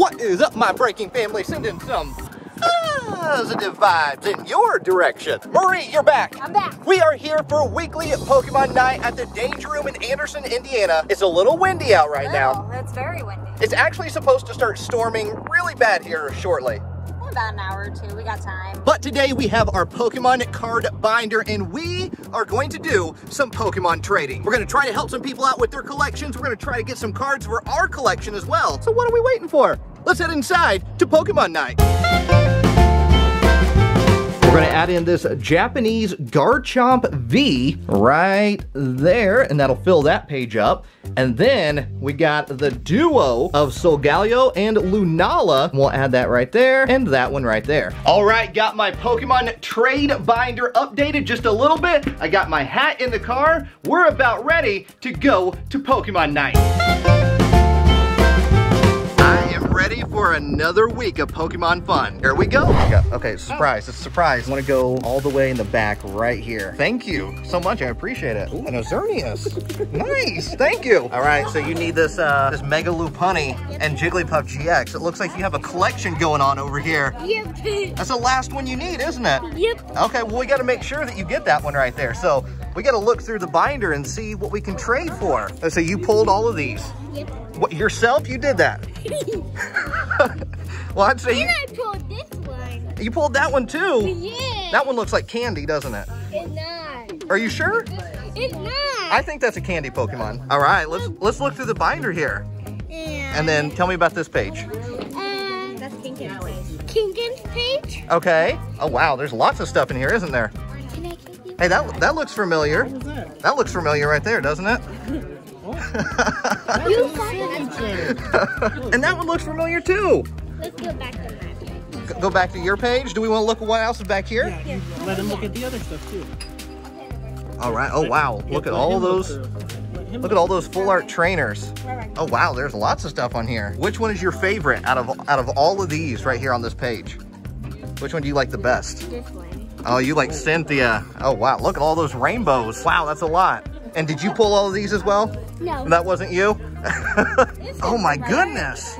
What is up, my breaking family? Sending some positive vibes in your direction. Marie, you're back. I'm back. We are here for weekly Pokemon night at the Danger Room in Anderson, Indiana. It's a little windy out right now. It's very windy. It's actually supposed to start storming really bad here shortly. About an hour or two, we got time. But today we have our Pokemon card binder and we are going to do some Pokemon trading. We're going to try to help some people out with their collections. We're going to try to get some cards for our collection as well. So what are we waiting for? Let's head inside to Pokemon night. We're going to add in this Japanese Garchomp V right there, and that'll fill that page up. And then we got the duo of Solgaleo and Lunala. We'll add that right there and that one right there. All right, got my Pokemon trade binder updated just a little bit. I got my hat in the car. We're about ready to go to Pokemon night. I am ready for another week of Pokemon fun. Here we go. Okay, surprise, it's a surprise. I want to go all the way in the back right here. Thank you so much, I appreciate it. Ooh, and a Xerneas. Nice, thank you. All right, so you need this this Mega Lopunny and Jigglypuff GX. It looks like you have a collection going on over here. Yep. That's the last one you need, isn't it? Yep. Okay, well, we got to make sure that you get that one right there. So we got to look through the binder and see what we can trade for. So you pulled all of these. Yep. What, yourself? You did that? Well, I'd say I pulled this one. You pulled that one too? Yeah. That one looks like candy, doesn't it? It's not. Are you sure? It's not. I think that's a candy Pokemon. All right, let's look through the binder here. Yeah. And then tell me about this page. That's Kinkin's page. Okay. Oh, wow, there's lots of stuff in here, isn't there? Can I kick you? Hey, that looks familiar. What is that? That looks familiar right there, doesn't it? And that one looks familiar too. Let's go back to my page. Go back to your page? Do we want to look at what else is back here? Yeah. Let him look at the other stuff too. All right. Oh wow. Look at all those. Look at all those full art trainers. Oh wow. There's lots of stuff on here. Which one is your favorite out of all of these right here on this page? Which one do you like the best? This one. Oh, you like Cynthia. Oh wow. Look at all those rainbows. Wow, that's a lot. And did you pull all of these as well? No. That wasn't you? Oh my goodness.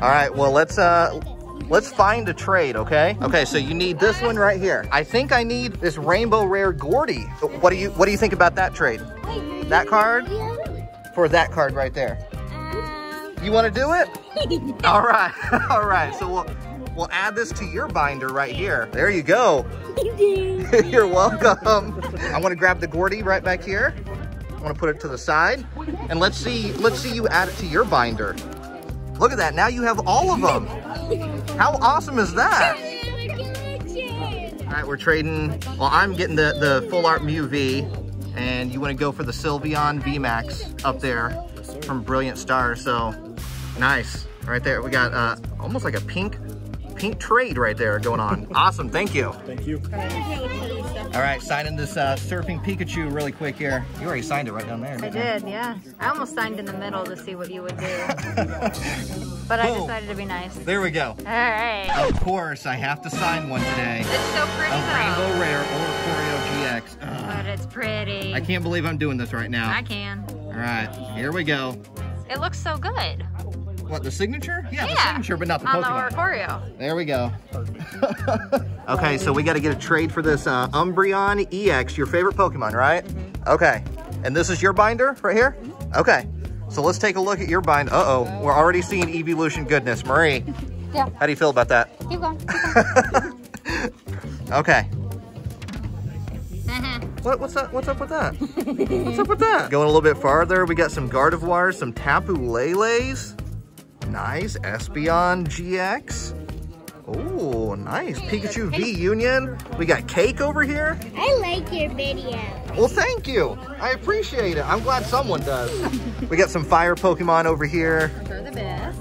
All right, well let's find a trade, okay? Okay, so you need this one right here. I think I need this Rainbow Rare Gordie. What do you think about that trade? That card? For that card right there. You want to do it? All right. All right. So we'll add this to your binder right here. There you go. You're welcome. I want to grab the Gordie right back here. I want to put it to the side. And let's see you add it to your binder. Look at that. Now you have all of them. How awesome is that? All right, we're trading. Well, I'm getting the full art Mew V. And you want to go for the Sylveon V Max up there from Brilliant Stars. So nice. Right there. We got almost like a pink trade right there going on. Awesome, thank you. Thank you. All right, signing this surfing Pikachu really quick here. You already signed it right down there. I did, yeah. I almost signed in the middle to see what you would do. But I decided to be nice. There we go. All right. Of course, I have to sign one today. It's so pretty. A Rainbow Rare Oricorio GX. But it's pretty. I can't believe I'm doing this right now. I can. All right, here we go. It looks so good. What, the signature? Yeah, the signature, but not the Pokemon. The Oricorio. There we go. Okay, so we got to get a trade for this Umbreon EX, your favorite Pokemon, right? Mm-hmm. Okay, and this is your binder right here? Mm-hmm. Okay, so let's take a look at your binder. Uh-oh, we're already seeing evolution goodness. Marie, yeah. How do you feel about that? Keep going. Okay. What's up with that? What's up with that? Going a little bit farther, we got some Gardevoirs, some Tapu Lele's. Nice, Espeon GX. Oh, nice, Pikachu V Union. We got cake over here. I like your video. Well, thank you. I appreciate it. I'm glad someone does. We got some fire Pokemon over here. They're the best.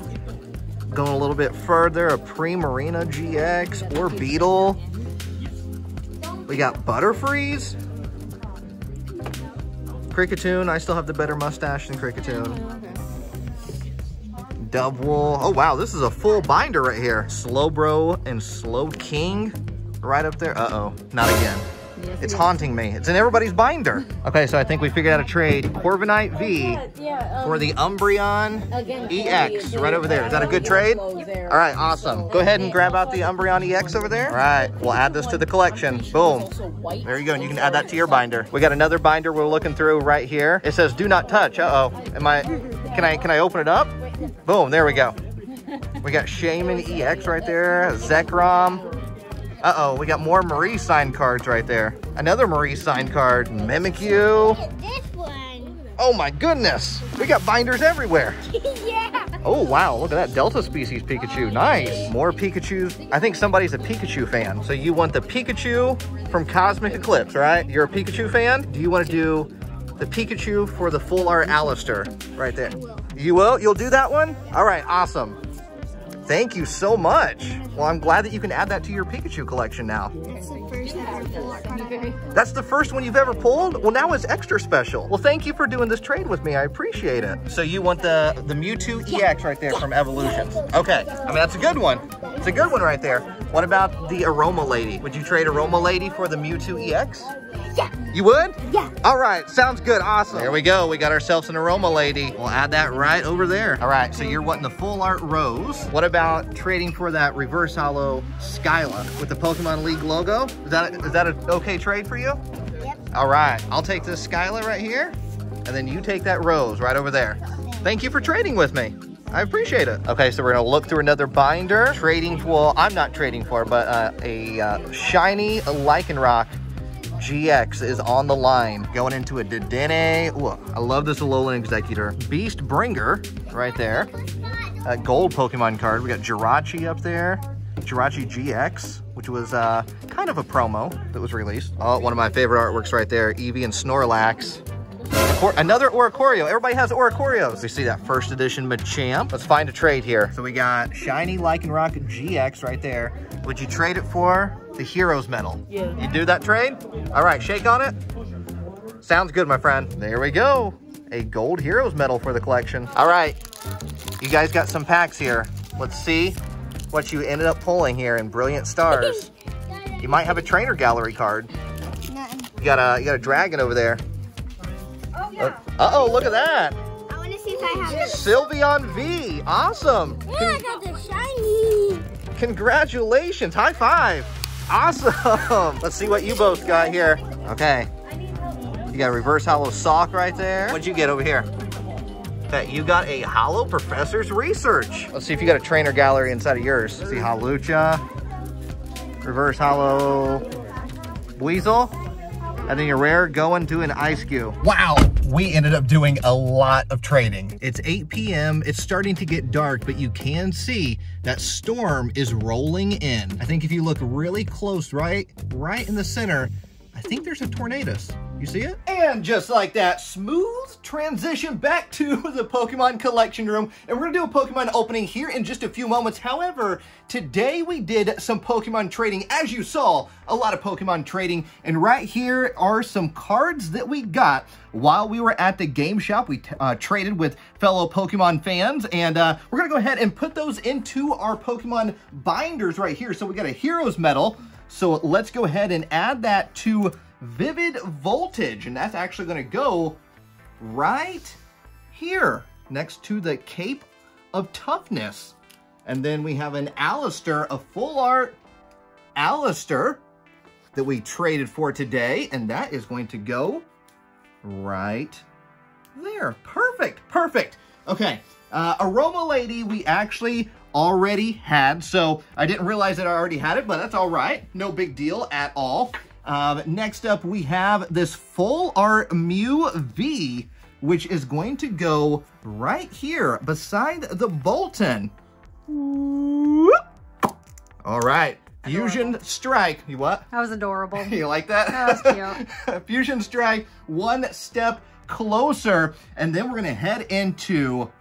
Going a little bit further, a Primarina GX or Beetle. We got Butterfreeze. Krikatoon, I still have the better mustache than Krikatoon. Double. Oh wow, this is a full binder right here. Slowbro and Slow King right up there. Uh-oh, not again. Yes, it's haunting me. It's in everybody's binder. Okay, so I think we figured out a trade. Corviknight V for the Umbreon EX right over there. Is that a good trade? Yep. All right, awesome. Go ahead and grab out the Umbreon EX over there. All right, we'll add this to the collection. Boom. There you go, and you can add that to your binder. We got another binder we're looking through right here. It says do not touch. Uh-oh. Can I open it up? Boom, there we go. We got Shaman EX right there, Zekrom. Uh-oh, we got more Marie signed cards right there. Another Marie signed card, Mimikyu. Look at this one. Oh my goodness, we got binders everywhere. Yeah. Oh wow, look at that Delta Species Pikachu, nice. More Pikachus. I think somebody's a Pikachu fan. So you want the Pikachu from Cosmic Eclipse, right? You're a Pikachu fan? Do you want to do the Pikachu for the full art Alistair right there? You will? You'll do that one? All right, awesome. Thank you so much. Well, I'm glad that you can add that to your Pikachu collection now. That's the first one I've ever pulled. That's the first one you've ever pulled? Well, now it's extra special. Well, thank you for doing this trade with me. I appreciate it. So you want the Mewtwo EX right there from Evolutions. Okay, I mean, that's a good one. It's a good one right there. What about the Aroma Lady? Would you trade Aroma Lady for the Mewtwo EX? Yeah. You would? Yeah. All right, sounds good, awesome. There we go, we got ourselves an Aroma Lady. We'll add that right over there. All right, so you're wanting the full art Rose. What about trading for that reverse holo Skyla with the Pokemon League logo? Is that an okay trade for you? Yep. All right, I'll take this Skyla right here, and then you take that Rose right over there. Thank you for trading with me. I appreciate it. Okay, so we're gonna look through another binder. Trading for, well, I'm not trading for, but a shiny Lycanroc GX is on the line. Going into a Dedenne. Ooh, I love this Alolan Executor. Beastbringer right there. A gold Pokemon card. We got Jirachi up there. Jirachi GX, which was kind of a promo that was released. Oh, one of my favorite artworks right there. Eevee and Snorlax. Another Oricorio. Everybody has Oricorios. We see that first edition Machamp. Let's find a trade here. So we got shiny Lycanroc GX right there. Would you trade it for the Heroes Medal? Yeah. You do that trade? All right, shake on it. Sounds good, my friend. There we go. A gold Heroes Medal for the collection. All right, you guys got some packs here. Let's see what you ended up pulling here in Brilliant Stars. You might have a Trainer Gallery card. You got a dragon over there. Uh-oh, look at that. I want to see if I have it. Sylveon V, awesome. Yeah, I got the shiny. Congratulations, high five. Awesome. Let's see what you both got here. Okay. You got a reverse holo sock right there. What'd you get over here? Okay, you got a holo Professor's Research. Let's see if you got a Trainer Gallery inside of yours. Let's see, Hawlucha, reverse holo Weasel, and then your rare going to an Ice Cube. Wow. We ended up doing a lot of trading. It's 8 p.m. It's starting to get dark, but you can see that storm is rolling in. I think if you look really close, right in the center, I think there's a tornadoes. You see it? And just like that, smooth transition back to the Pokemon collection room. And we're gonna do a Pokemon opening here in just a few moments. However, today we did some Pokemon trading. As you saw, a lot of Pokemon trading. And right here are some cards that we got while we were at the game shop. We traded with fellow Pokemon fans. And we're gonna go ahead and put those into our Pokemon binders right here. So we got a Heroes Medal. So let's go ahead and add that to Vivid Voltage, and that's actually going to go right here next to the Cape of Toughness. And then we have an Alistair, a full art Alistair that we traded for today, and that is going to go right there. Perfect, perfect. Okay, Aroma Lady we actually already had, so I didn't realize that I already had it, but that's all right, no big deal at all. Next up, we have this full art Mew V, which is going to go right here beside the Bolton. Whoop. All right. Adorable. Fusion Strike. You what? That was adorable. You like that? That was cute. Fusion Strike, one step closer. And then we're going to head into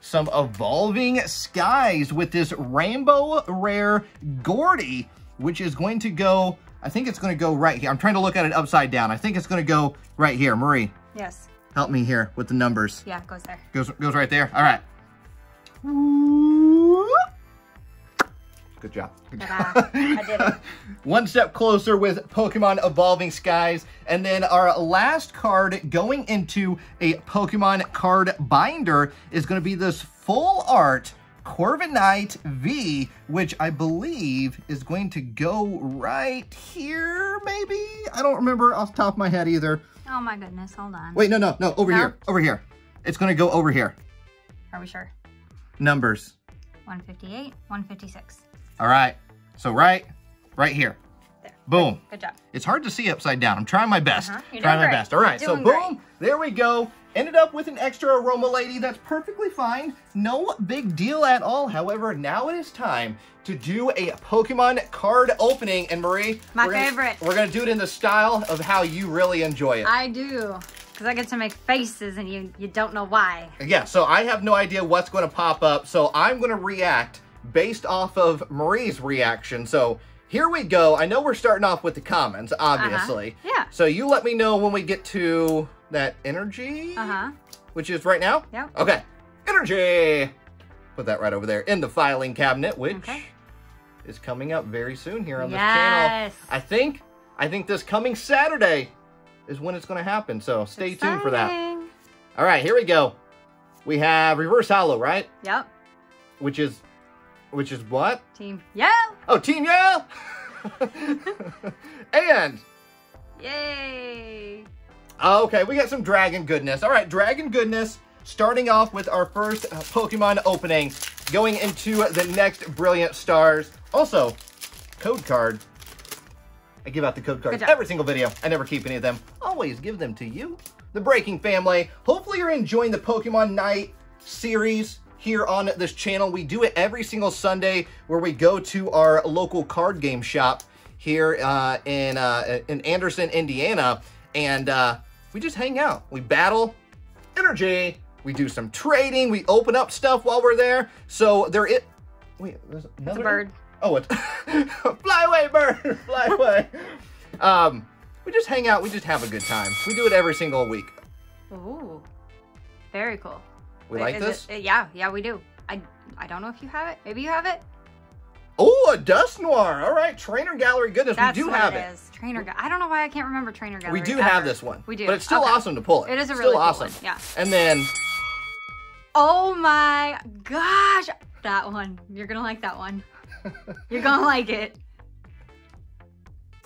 some Evolving Skies with this Rainbow Rare Gordie, which is going to go... I think it's going to go right here. I'm trying to look at it upside down. I think it's going to go right here. Marie. Yes. Help me here with the numbers. Yeah, it goes there. Goes right there. All right. Good job. I did it. One step closer with Pokemon Evolving Skies. And then our last card going into a Pokemon card binder is going to be this full art Corviknight V, which I believe is going to go right here, maybe? I don't remember off the top of my head either. Oh my goodness, hold on. Wait, no, over here, over here. It's going to go over here. Are we sure? Numbers. 158, 156. All right, so right here. There. Boom. Good job. It's hard to see upside down. I'm trying my best. You're doing great. All right, so boom, there we go. Ended up with an extra Aroma Lady. That's perfectly fine. No big deal at all. However, now it is time to do a Pokemon card opening. And Marie, we're going to do it in the style of how you really enjoy it. I do, because I get to make faces and you don't know why. Yeah, so I have no idea what's going to pop up. So I'm going to react based off of Marie's reaction. So here we go. I know we're starting off with the comments, obviously. Yeah. So you let me know when we get to that energy, which is right now? Yeah. Okay, energy. Put that right over there in the filing cabinet, which is coming up very soon here on this channel. I think this coming Saturday is when it's going to happen, so stay tuned for that. All right, here we go. We have Reverse Holo, right? Yep. Which is what? Team Yell. Oh, Team Yell. And yay. Okay, we got some Dragon Goodness. All right, Dragon Goodness, starting off with our first Pokemon opening, going into the next Brilliant Stars. Also, code card. I give out the code cards every single video. I never keep any of them. Always give them to you. The Breaking Family. Hopefully you're enjoying the Pokemon Night series here on this channel. We do it every single Sunday where we go to our local card game shop here in Anderson, Indiana. And we just hang out. We battle energy. We do some trading. We open up stuff while we're there. So there it. Wait, there's another bird. Oh, it's fly away, bird. Fly away. We just hang out. We just have a good time. We do it every single week. Ooh, very cool. We like this? Yeah, we do. I don't know if you have it. Maybe you have it. Oh, a Dust Noir. All right, Trainer Gallery. Goodness, we do have it. That's what it is. Trainer. I don't know why I can't remember Trainer Gallery. We do have this one. We do. But it's still awesome to pull it. It is a really cool one. Yeah. And then, oh my gosh, that one. You're gonna like that one. You're gonna like it.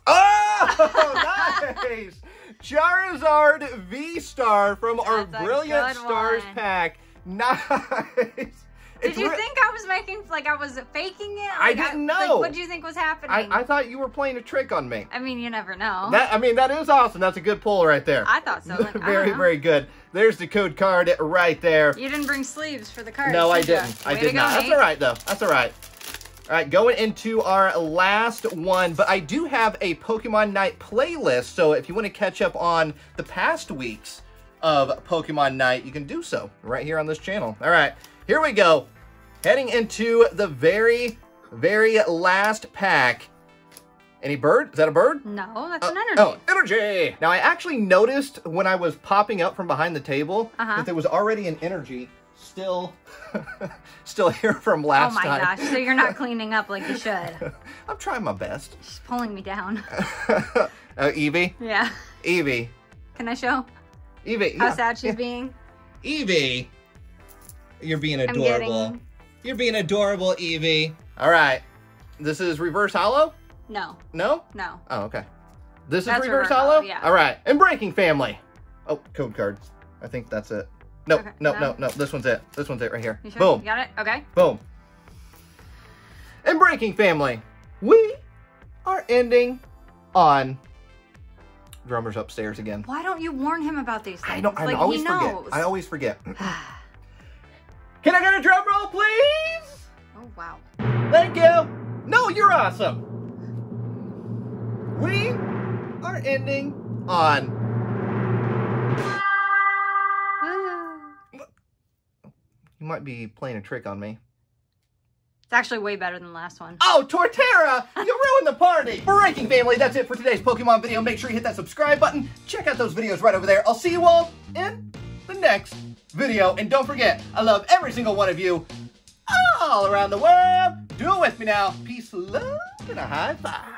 Oh, nice. Charizard V-Star from our Brilliant Stars pack. Nice. Did you think I was making, like I was faking it? Like, I didn't know. Like, what do you think was happening? I thought you were playing a trick on me. I mean, you never know. That is awesome. That's a good pull right there. I thought so. Like, very good. There's the code card right there. You didn't bring sleeves for the cards. No, I didn't. I did not. That's all right, though. That's all right. All right, going into our last one, but I do have a Pokemon Night playlist, so if you want to catch up on the past weeks of Pokemon Night, you can do so right here on this channel. All right. Here we go, heading into the very last pack. Any bird? Is that a bird? No, that's an energy. Oh, energy! Now, I actually noticed when I was popping up from behind the table that there was already an energy still here from last time. Oh my gosh, so you're not cleaning up like you should. I'm trying my best. She's pulling me down. Eevee? Yeah. Eevee. Can I show? Eevee. How sad she's being? Eevee. You're being adorable. You're being adorable, Eevee. All right. This is Reverse Holo? No. No? No. Oh, okay. That's Reverse Holo? Yeah. All right. And Breaking Family. Oh, code card. I think that's it. Nope. Okay. No. This one's it. This one's it right here. You sure? Boom. You got it? Okay. Boom. And Breaking Family. We are ending on... Drummer's upstairs again. Why don't you warn him about these things? I always forget. Can I get a drum roll, please? Oh, wow. Thank you. No, you're awesome. We are ending on... You might be playing a trick on me. It's actually way better than the last one. Oh, Torterra! You ruined the party! Breaking Family, that's it for today's Pokemon video. Make sure you hit that subscribe button. Check out those videos right over there. I'll see you all in the next video, and don't forget, I love every single one of you all around the world. Do it with me now. Peace. peace, love, and a high five.